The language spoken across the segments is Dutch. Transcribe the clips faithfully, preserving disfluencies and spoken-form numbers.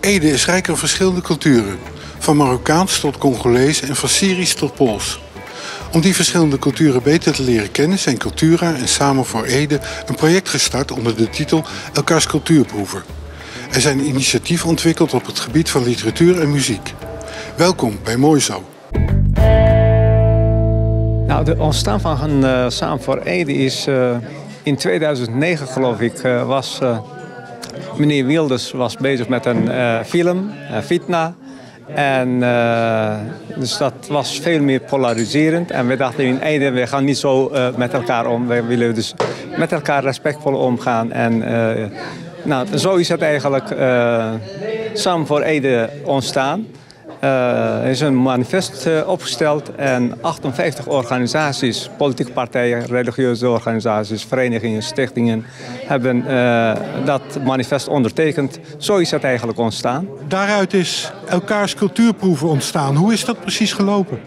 Ede is rijk aan verschillende culturen, van Marokkaans tot Congolees en van Syrisch tot Pools. Om die verschillende culturen beter te leren kennen zijn Cultura en Samen voor Ede een project gestart onder de titel Elkaars Cultuurproeven. Er zijn initiatieven ontwikkeld op het gebied van literatuur en muziek. Welkom bij Mooi Zo. Nou, het ontstaan van een, uh, Samen voor Ede is uh, in tweeduizend negen, geloof ik, uh, was uh, meneer Wilders was bezig met een uh, film, uh, Fitna. En uh, dus dat was veel meer polariserend. En we dachten in Ede, we gaan niet zo uh, met elkaar om. We willen dus met elkaar respectvol omgaan. En uh, nou, zo is het eigenlijk uh, Samen voor Ede ontstaan. Uh, er is een manifest uh, opgesteld en achtenvijftig organisaties, politieke partijen, religieuze organisaties, verenigingen, stichtingen, hebben uh, dat manifest ondertekend. Zo is dat eigenlijk ontstaan. Daaruit is Elkaars Cultuurproeven ontstaan. Hoe is dat precies gelopen?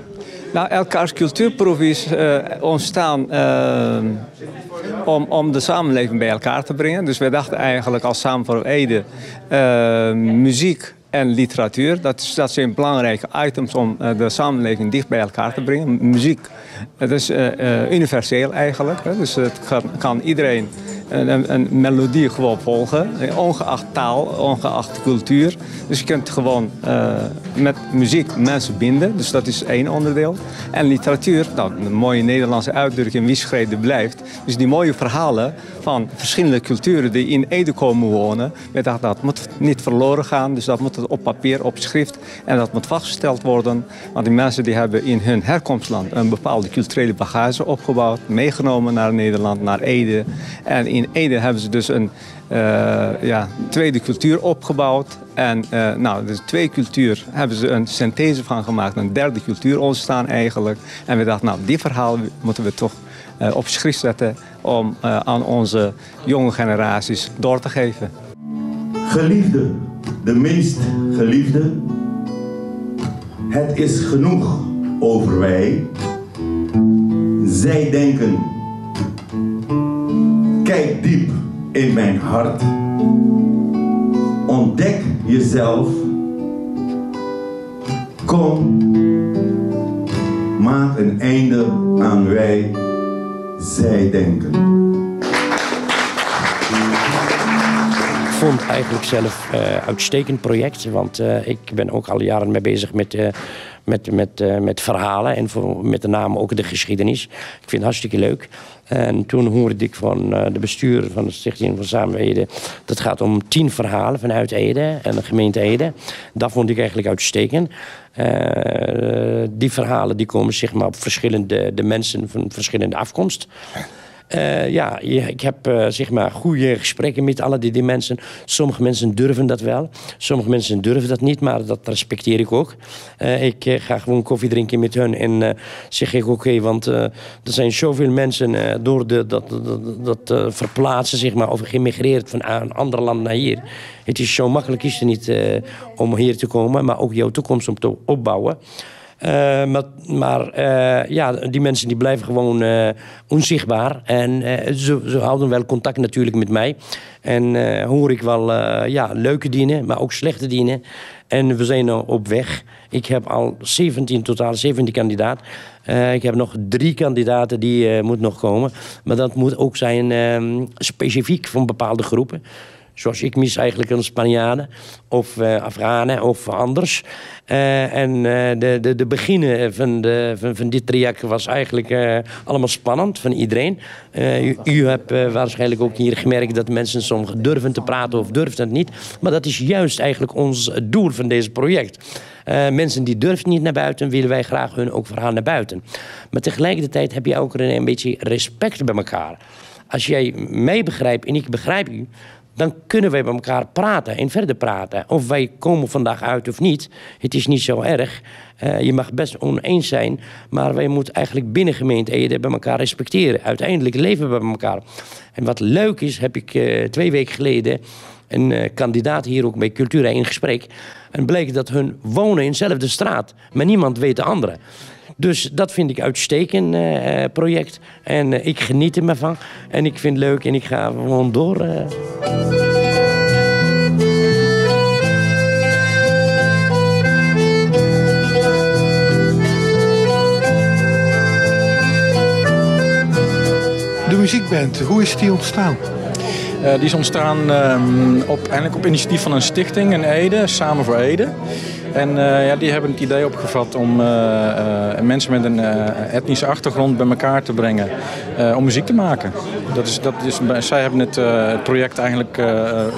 Nou, Elkaars Cultuurproeven is uh, ontstaan uh, om, om de samenleving bij elkaar te brengen. Dus wij dachten eigenlijk als Samen voor Ede, uh, muziek en literatuur, dat, is, dat zijn belangrijke items om uh, de samenleving dicht bij elkaar te brengen. Muziek, het is uh, uh, universeel eigenlijk, hè? Dus het kan, kan iedereen een, een melodie gewoon volgen, ongeacht taal, ongeacht cultuur. Dus je kunt gewoon uh, met muziek mensen binden, dus dat is één onderdeel. En literatuur, nou, een mooie Nederlandse uitdrukking, wie schreef blijft. Dus die mooie verhalen van verschillende culturen die in Ede komen wonen. We dachten, dat moet niet verloren gaan, dus dat moet op papier, op schrift. En dat moet vastgesteld worden, want die mensen die hebben in hun herkomstland een bepaalde culturele bagage opgebouwd, meegenomen naar Nederland, naar Ede. En in Ede hebben ze dus een uh, ja, tweede cultuur opgebouwd. En uh, nou, de tweede cultuur hebben ze een synthese van gemaakt. Een derde cultuur ontstaan eigenlijk. En we dachten, nou, die verhaal moeten we toch uh, op schrift zetten om uh, aan onze jonge generaties door te geven. Geliefde, de meest geliefde. Het is genoeg over wij. Zij denken. Kijk diep in mijn hart. Ontdek jezelf. Kom, maak een einde aan wij, zij denken. Ik vond het eigenlijk zelf een uh, uitstekend project, want uh, ik ben ook al jaren mee bezig met, uh, met, met, uh, met verhalen en voor, met de name ook de geschiedenis. Ik vind het hartstikke leuk. En toen hoorde ik van uh, de bestuurder van de Stichting van Samen voor Ede, dat gaat om tien verhalen vanuit Ede en de gemeente Ede. Dat vond ik eigenlijk uitstekend. Uh, die verhalen die komen zeg maar, op verschillende de mensen van verschillende afkomst. Uh, ja, ik heb uh, zeg maar goede gesprekken met alle die, die mensen. Sommige mensen durven dat wel, sommige mensen durven dat niet, maar dat respecteer ik ook. Uh, ik uh, ga gewoon koffie drinken met hun en uh, zeg ik oké, okay, want uh, er zijn zoveel mensen uh, door de, dat, dat, dat uh, verplaatsen, zeg maar, of gemigreerd van een ander land naar hier. Het is zo makkelijk is het niet uh, om hier te komen, maar ook jouw toekomst om te opbouwen. Uh, maar maar uh, ja, die mensen die blijven gewoon uh, onzichtbaar. En uh, ze, ze houden wel contact natuurlijk met mij. En uh, hoor ik wel uh, ja, leuke dingen, maar ook slechte dingen. En we zijn op weg. Ik heb al zeventien, totaal zeventien kandidaten. Uh, ik heb nog drie kandidaten die uh, moeten nog komen. Maar dat moet ook zijn uh, specifiek van bepaalde groepen. Zoals ik mis eigenlijk een Spanjaarden of uh, Afghanen of anders. Uh, en uh, de, de, de beginnen van, de, van, van dit traject was eigenlijk uh, allemaal spannend van iedereen. Uh, u, u hebt uh, waarschijnlijk ook hier gemerkt dat mensen soms durven te praten of durven het niet. Maar dat is juist eigenlijk ons doel van deze project. Uh, mensen die durven niet naar buiten, willen wij graag hun ook verhaal naar buiten. Maar tegelijkertijd heb je ook een beetje respect bij elkaar. Als jij mij begrijpt en ik begrijp u, dan kunnen wij met elkaar praten en verder praten. Of wij komen vandaag uit of niet, het is niet zo erg. Uh, je mag best oneens zijn, maar wij moeten eigenlijk binnen gemeente Ede bij elkaar respecteren. Uiteindelijk leven we bij elkaar. En wat leuk is, heb ik uh, twee weken geleden een uh, kandidaat hier ook bij Cultura in gesprek. En bleek dat hun wonen in dezelfde straat, maar niemand weet de andere. Dus dat vind ik uitstekend uh, project. En uh, ik geniet er maar van. En ik vind het leuk en ik ga gewoon door. Uh. De muziekband, hoe is die ontstaan? Uh, die is ontstaan um, op, eigenlijk op initiatief van een stichting in Ede, Samen voor Ede. En uh, ja, die hebben het idee opgevat om uh, uh, mensen met een uh, etnische achtergrond bij elkaar te brengen uh, om muziek te maken. Dat is, dat is, zij hebben het uh, project eigenlijk uh,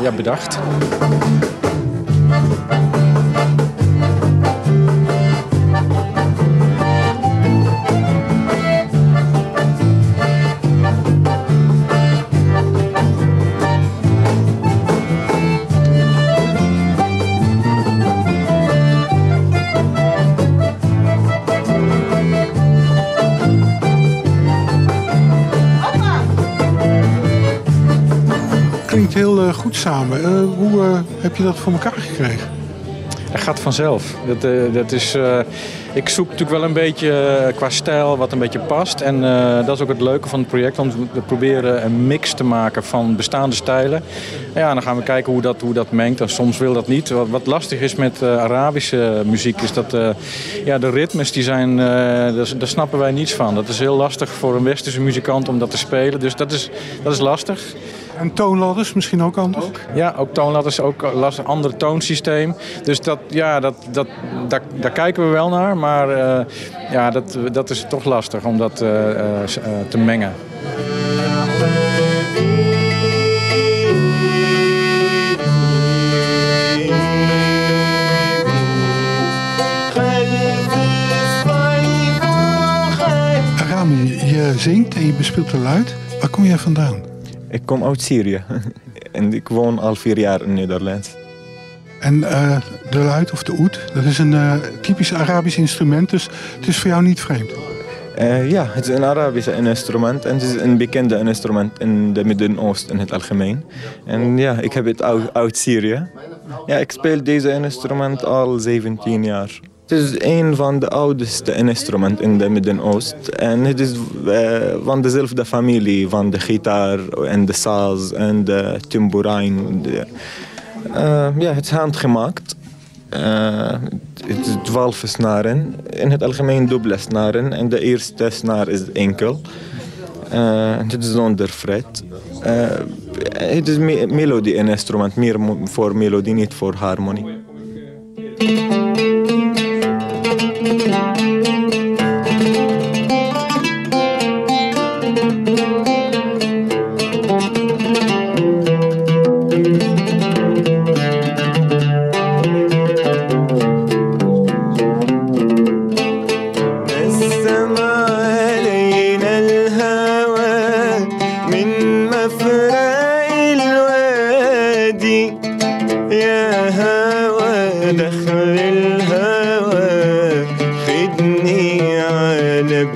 ja, bedacht. Heel uh, goed samen. Uh, hoe uh, heb je dat voor elkaar gekregen? Het gaat vanzelf. Dat, uh, dat is, uh, ik zoek natuurlijk wel een beetje uh, qua stijl wat een beetje past. En uh, dat is ook het leuke van het project. Want we proberen een mix te maken van bestaande stijlen. En ja, dan gaan we kijken hoe dat, hoe dat mengt. En soms wil dat niet. Wat, wat lastig is met uh, Arabische muziek is dat uh, ja, de ritmes, die zijn, uh, daar, daar snappen wij niets van. Dat is heel lastig voor een westerse muzikant om dat te spelen. Dus dat is, dat is lastig. En toonladders misschien ook anders? Ook, ja, ook toonladders, ook een ander toonsysteem. Dus dat, ja, dat, dat, daar, daar kijken we wel naar, maar uh, ja, dat, dat is toch lastig om dat uh, uh, te mengen. Rami, je zingt en je bespeelt de luid. Waar kom jij vandaan? Ik kom uit Syrië en ik woon al vier jaar in Nederland. En uh, de luid of de oud, dat is een uh, typisch Arabisch instrument, dus het is voor jou niet vreemd? Uh, ja, het is een Arabisch instrument en het is een bekende instrument in het Midden-Oosten in het algemeen. En ja, ik heb het uit Syrië. Ja, ik speel deze instrument al zeventien jaar. Het is een van de oudste instrumenten in het Midden-Oosten. En het is uh, van dezelfde familie, van de gitaar en de saaz en de tamboerijn. Uh, ja, het is handgemaakt. Uh, het is twaalf snaren. In het algemeen dubbele snaren. En de eerste snaar is enkel. Uh, het is zonder fret. Uh, het is een melodie-instrument, meer voor melodie, niet voor harmonie.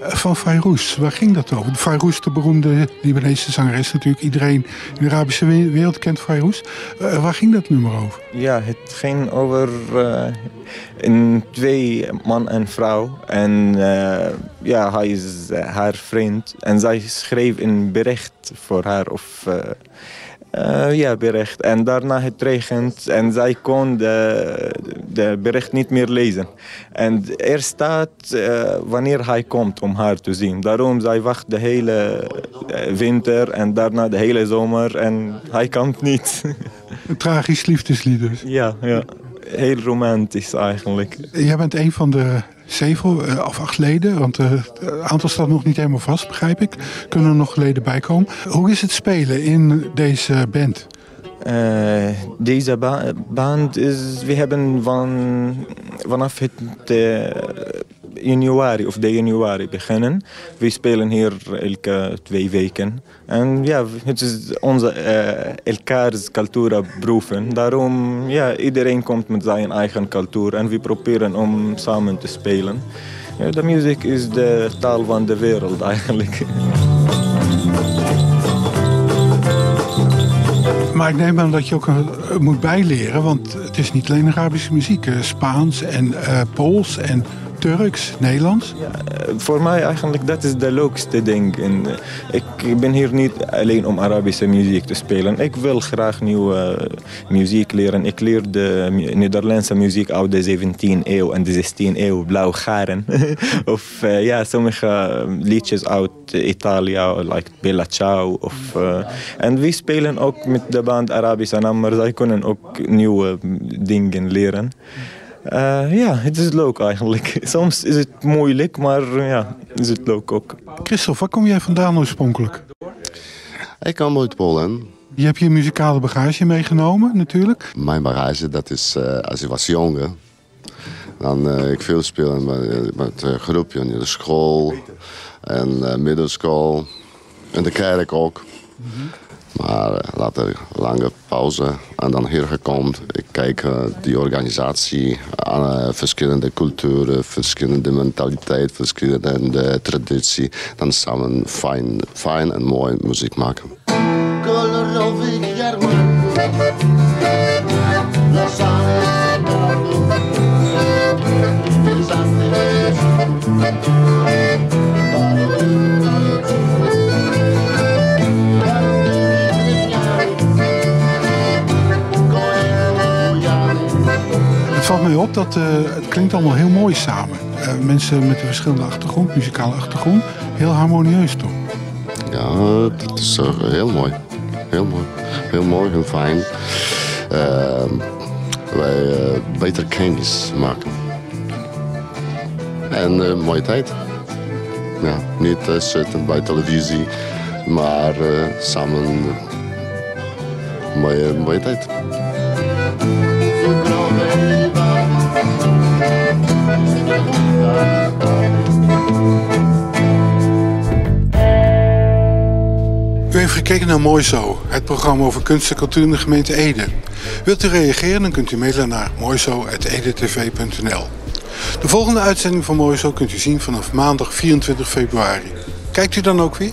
van Fairoes. Waar ging dat over? Fairoes, de beroemde Libanese zangeres natuurlijk. Iedereen in de Arabische wereld kent Fairoes. Uh, waar ging dat nummer over? Ja, het ging over uh, een twee man en vrouw. En uh, ja, hij is uh, haar vriend. En zij schreef een bericht voor haar of... Uh, Uh, ja, bericht. En daarna het regent en zij kon de, de bericht niet meer lezen. En er staat uh, wanneer hij komt om haar te zien. Daarom zij wacht de hele winter en daarna de hele zomer en hij komt niet. Een tragisch liefdeslied dus. Ja, ja, heel romantisch eigenlijk. Jij bent een van de zeven of acht leden, want het aantal staat nog niet helemaal vast, begrijp ik. Kunnen er nog leden bij komen. Hoe is het spelen in deze band? Uh, deze ba band is... We hebben van, vanaf het uh, januari of de januari beginnen. We spelen hier elke twee weken. En ja, het is onze uh, Elkaars cultuurproeven. Daarom, ja, iedereen komt met zijn eigen cultuur en we proberen om samen te spelen. Ja, de muziek is de taal van de wereld eigenlijk. Maar ik neem aan dat je ook moet bijleren, want het is niet alleen Arabische muziek. Spaans en uh, Pools en Turks, Nederlands. Ja, voor mij eigenlijk dat is de leukste ding. En ik ben hier niet alleen om Arabische muziek te spelen. Ik wil graag nieuwe muziek leren. Ik leer de Nederlandse muziek uit de zeventiende eeuw en de zestiende eeuw, Blauw Garen. Of uh, ja, sommige liedjes uit Italië, like Bella Ciao. Of, uh, en we spelen ook met de band Arabische Nammer. Zij kunnen ook nieuwe dingen leren. Uh, ja, het is leuk eigenlijk. Soms is het moeilijk, maar ja, is het leuk ook. Christophe, waar kom jij vandaan oorspronkelijk? Ik kom uit Polen. Je hebt je muzikale bagage meegenomen natuurlijk. Mijn bagage, dat is uh, als ik was jonger. Dan uh, ik veel spelen met, met uh, groepjes in de school en uh, middelschool. En de kerk ook. Mm-hmm. Maar uh, later lange pauze en dan hier gekomen. Ik kijk uh, die organisatie aan uh, verschillende culturen, verschillende mentaliteit, verschillende uh, traditie. Dan samen fijn, fijn en mooi muziek maken. Het valt mij op dat uh, het klinkt allemaal heel mooi samen. Uh, mensen met een verschillende achtergrond, muzikale achtergrond, heel harmonieus toch? Ja, dat is uh, heel mooi. Heel mooi, heel mooi, heel fijn. Uh, wij uh, beter kennis maken. En uh, mooie tijd. Ja, niet uh, zitten bij televisie, maar uh, samen uh, mooie, mooie tijd. U heeft gekeken naar Mooi Zo, het programma over kunst en cultuur in de gemeente Ede. Wilt u reageren, dan kunt u mailen naar mooi zo apenstaartje edetv punt n l. De volgende uitzending van Mooi Zo kunt u zien vanaf maandag vierentwintig februari. Kijkt u dan ook weer?